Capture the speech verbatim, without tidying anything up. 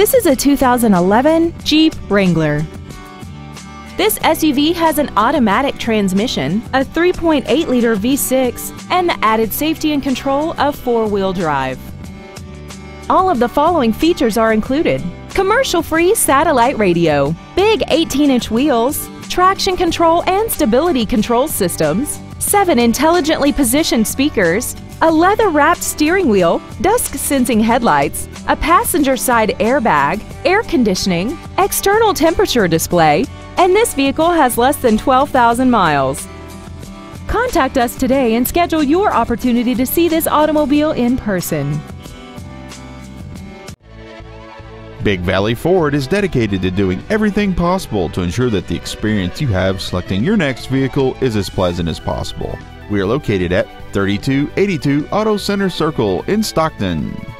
This is a two thousand eleven Jeep Wrangler. This S U V has an automatic transmission, a three point eight liter V six, and the added safety and control of four-wheel drive. All of the following features are included: commercial-free satellite radio, big eighteen inch wheels, traction control and stability control systems, seven intelligently positioned speakers, a leather-wrapped steering wheel, dusk-sensing headlights, a passenger side airbag, air conditioning, external temperature display, and this vehicle has less than twelve thousand miles. Contact us today and schedule your opportunity to see this automobile in person. Big Valley Ford is dedicated to doing everything possible to ensure that the experience you have selecting your next vehicle is as pleasant as possible. We are located at thirty-two eighty-two Auto Center Circle in Stockton.